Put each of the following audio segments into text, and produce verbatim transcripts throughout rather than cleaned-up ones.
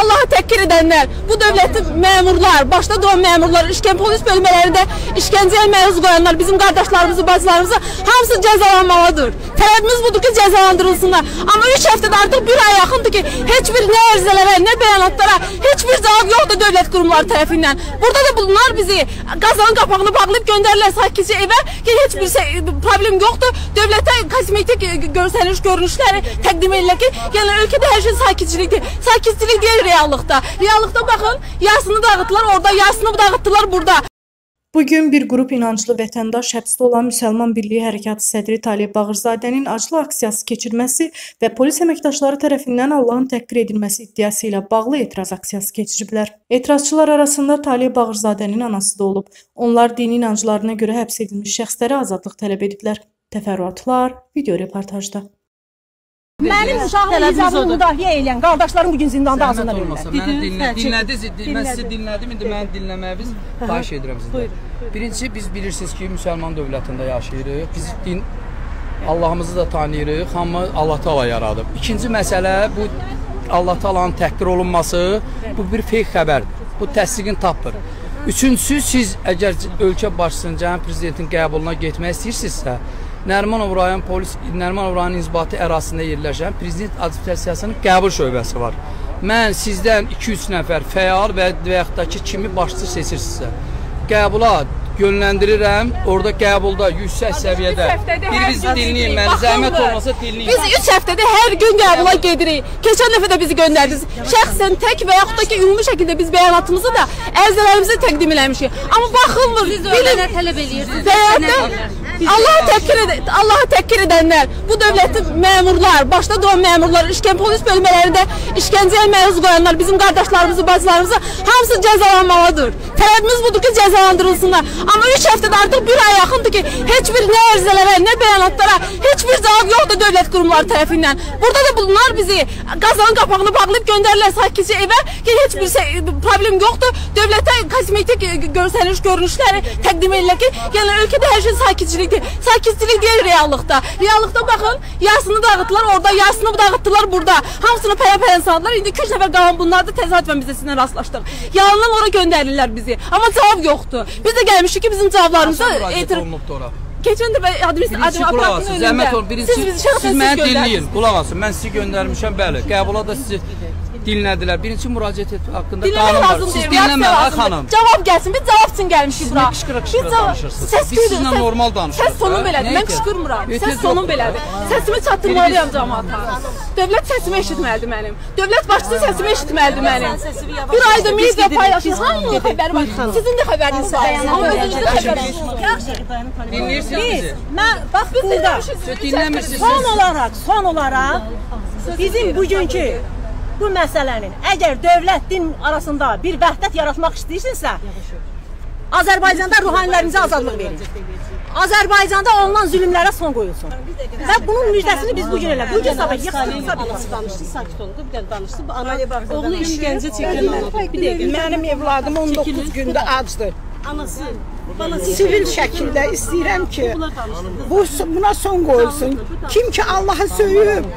Allah'ı tekkir edenler, bu devletin memurlar, başta doğan memurlar, işkence polis bölmelerinde işkenceye mevzu koyanlar, bizim kardeşlerimizi, bacılarımızı hamısı cezalanmalıdır. Talebimiz budur ki cezalandırılsınlar. Ama üç haftada artık bir ay yakındı ki hiçbir ne erzelere, ne beyanatlara, hiçbir cevap yoktu devlet kurumları tarafından. Burada da bunlar bizi gazanın kapağını bağlayıp gönderirler sakince eve ki hiçbir şey, problem yoktu. Devlete kosmetik görseniş, görünüşleri təqdim edirlər ki, genel ülkede her şey sakitçilikdir. Sakitçilik değil reallıqda. Reallıqda bakın, yarısını dağıttılar orada, yarısını dağıttılar burada. Bugün bir grup inanclı vətəndaş həbsdə olan Müsəlman Birliyi Hərəkatı sədri Talib Bağırzadənin acılı aksiyası keçirməsi və polis əməkdaşları tərəfindən Allahın təhqir edilməsi iddiası ilə bağlı etiraz aksiyası keçiriblər. Etirazçılar arasında Talib Bağırzadənin anası da olub. Onlar dini inanclarına görə həbs edilmiş şəxslərə azadlıq tələb ediblər. Təfərrüatlar video reportajda. Mənim uşağım icabını müdahiyə eləyən qardaşlarım bugün zindanda azından verirlər. Məni dinlədiniz, mən sizi dinlədim, indi məni dinləməyiniz xahiş edirəm sizdən. Birincisi, biz bilirsiniz ki, müsəlman dövlətində yaşayırıq, biz din Allahımızı da tanıyırıq, amma Allah Taala yaradıb. İkinci məsələ, bu Allah Taala'nın təhqir olunması, bu bir feyk xəbərdir, bu təsdiqini tapmır. Üçüncüsü, siz əgər ölkə başçısının, cənab prezidentin qəbuluna getmək istəyirsinizsə, Nərimanov rayon polis, Nərimanov rayonunun inzibati ərazisində yerləşən prezident administrasiyasının qəbul şöbəsi var. Mən sizdən iki üç nəfər fəal və yaxud da ki kimi başçı seçirsinizsə, qəbula yönləndirirəm. Orada qəbulda yüksək səviyyədə birinizi dinləyin. Mən zəhmət olmasa dinləyin. Biz üç həftədə hər gün qəbula gedirik. Keçən dəfə də bizi göndərdiniz. Şəxsən tək və yaxud da ki ümumi şəkildə biz bəyanatımızı da ərzələrimizə təqdim eləmişik. Amma baxılmır. Siz öyrənə tələb edirsiniz. Allah'a təhqir ed Allah'a təhqir edənlər, bu dövlətin məmurlar, başta doğan məmurlar, işkence polis bölmelerinde işkenceye mevzu koyanlar, bizim kardeşlerimizi, bacılarımızı hamısı cezalanmalıdır. Tələbimiz budur ki cezalandırılsınlar. Ama üç haftada artık bir ay yakındı ki hiçbir ne erzelere, ne beyanatlara, hiçbir cevap yoktu devlet kurumları tarafından. Burada da bunlar bizi gazanın kapağını bağlayıp gönderirler sakince eve ki hiçbir şey, problem yoktu. Devlete kosmetik görseniş, görünüşleri təqdim edirlər ki, genel ülkede her şey sakinçilik. Sakitçilik değil reallıqda. Reallıqda bakın, yarısını dağıttılar orada, yarısını dağıttılar burada. Hamısını peyapey insanlar, indi iki üç nəfər qalan bunlar da təsadüfən bizə sizinlə rastlaşdıq. Yalandan ora göndərirlər bizi. Amma cavab yoxdur. Biz də gəlmişik ki, bizim cavablarımıza etiraf olunubdu ora. Keçən dəfə adresin apartmanın önündə. Siz bizi şəxsən siz göndərdiniz. Qulaq asın, mən sizi göndərmişəm, bəli. Qəbula da sizi dinlədilər. Birinci müraciət haqqında qanun var. Siz dinləməyin, ay xanım. Cavab gəlsin. Biz cavab üçün gəlmişik bura. Siz qışqıra-qışqıra danışırsınız. Biz sizinlə normal danışırıq. Səs tonum belədir. Mən qışqırmıram. Səs tonum belədir. Səsimi çatdırmalıyam cəmaata. Dövlət səsimi eşitməlidir mənim. Dövlət başçısı səsimi eşitməlidir mənim. Bir ayda media paylaşır. Hamının xəbəri var. Sizin də xəbəriniz var. Amma özünüzün xəbəriniz yoxdur. Dinləyirsiniz bizi. Mən bax biz dinləmirsiniz. Son olaraq, son olaraq bizim bugünkü bu məsələnin, əgər dövlət din arasında bir vəhdət yaratmaq istəyirsinizsə, Azərbaycanda ruhanilərimizə azadlıq verin. Azərbaycanda olunan zülümlərə son qoyulsun. Və bunun müjdəsini biz bugün elə. Bugün sabah yıxılırsa birisi danışdı, sakit oldu, bir dənə danışdı. Bu ana oğlu işgəncə çəkilmədi. Mənim evladım on doqquz gündə acdır. Anası, sivil şəkildə istəyirəm ki, bu, buna son qoyulsun. Kim ki Allah'ı söyüb,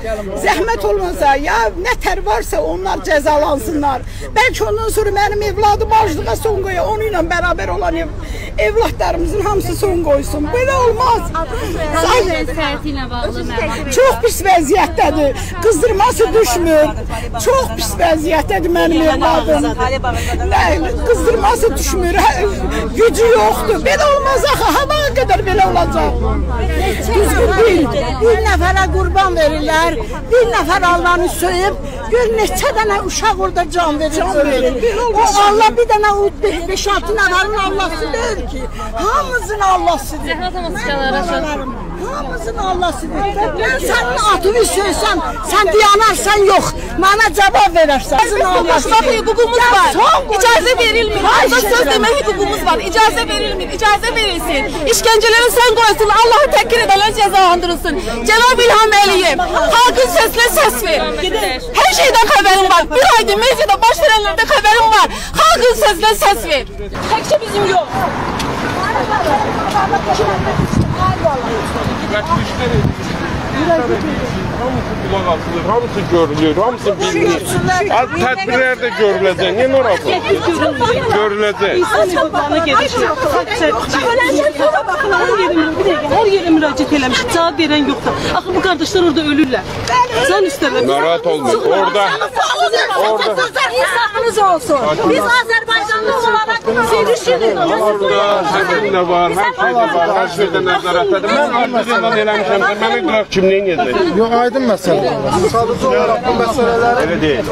zəhmət olmasa, ya nə tər varsa onlar cəzalansınlar. Bəlkə ondan sonra mənim evladım aclığa son qoya, onunla bərabər olan ev, evlatlarımızın hamısı son qoysun. Belə olmaz. Çox pis vəziyyətdədir. Qızdırması düşmür. Çox pis vəziyyətdədir mənim evladım. Qızdırması düşmür. Gücü yox. Belə olmaz axı, havaya qədər belə olacaq. Düzgün deyil. Bir nəfərə qurban verirlər, bir nəfər Allah'ını söyüb, gör neçə dənə uşaq orada can verir. O Allah bir dənə beş altı nəfərin Allah'sı deyir ki, hamısının Allah'sıdır. Hamısının Allah'sıdır. Mən sənin atını söysəm, sən diyanarsan yox, mənə cavab verərsən. Hüququmuz var, icazə verilmir. Söz demək hüququmuz var, icazə verilmir. İcazə verilsin, işkencelere son koysun, Allah'ı təhqir edənlər cezalandırılsın. Cenab-ı İlham Əliyev, halkın sesine ses ver. Her şeyden haberim var. Bir ayda medyada baş verenlerde haberim var. Halkın sesine ses ver. Təkcə bizim yok. hamısı kulak asılır, hamısı görülür, hamısı bilinir. Tədbirlər də görüləcək, niyə norası? Görüləcək. Hər yerə müraciət eləmiş, cavab verən yoxdur. Axı bu qardaşlar orada ölürlər. Sən istəyirəm. Narahat olma, orada. İnsafınız olsun. Biz Azərbaycanlı olarak sevişirik. Orada hər şey var, hər şey var, hər şeydən nəzarət edir. Mən ardıcından eləmişəm, mənə qıraq kimliyin edəcək. Yox, aydın məsələ. Sadəcə olaraq bu məsələləri... Elə deyil.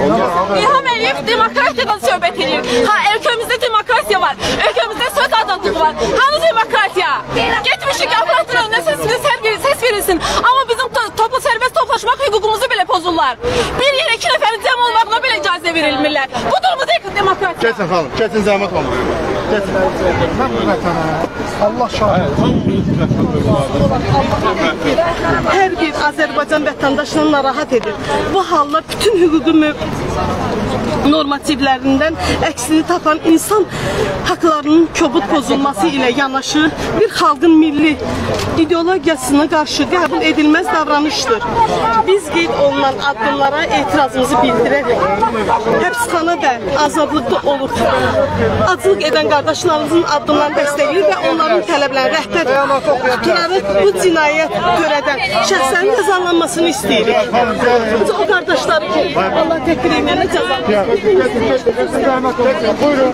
İlham Əliyev demokrasiyadan söhbət edir. Ha, ölkəmizdə demokrasiya var. Ölkəmizdə söz azadlığı var. Hanı demokrasiya? Getmişik, aparatın önündə səs verilsin. Amma bizim toplu sərbəst toplaşmaq hüququmuzu belə pozurlar. Bir yerə iki nəfərin cəm olmağına belə icazə verilmirlər. Bu durumda deyil demokrasiya. Kesin xanım, kesin zəhmət olmalı. Kesin. Mən bu vətənə, Allah şahid. Hər bir Azərbaycan vətəndaşının narahat edir. Bu hallar bütün hüququ normativlərindən əksini tapan insan haqlarının kobud pozulması ilə yanaşı bir xalqın milli ideologiyasına qarşı qəbul edilməz davranışdır. Biz qeyd olunan addımlara etirazımızı bildirərək həbsxana və azadlıqda olur. Acılıq edən qardaşlarımızın addımlarını dəstəkləyir və onların tələbləri rəhbər tutaraq bu cinayət törədən şəxslərin cəzalanmasını istəyirik. O qardaşları ki, Allah təkdir edənə cəzalanmasını istəyirik. Buyurun, buyurun.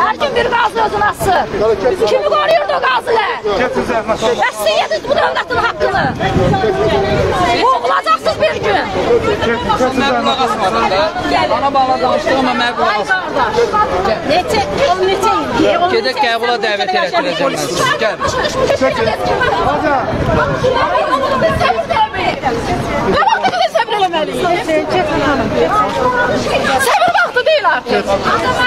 Hər kim bir qazı özünə asır. Kimi qoruyurdu o qazılar? Bəs yediniz bu dövlətin haqqını. Boğulacaqsınız bir gün. Mən qulaq asmadım da. Bana bağla danışdıq ama mən qulaq asmadım. Gedək qəbula dəvət elətdirəcəm. Gəl. Nə vaxta qədər səbir eləməliyik? Səbir vaxtı deyil artıq.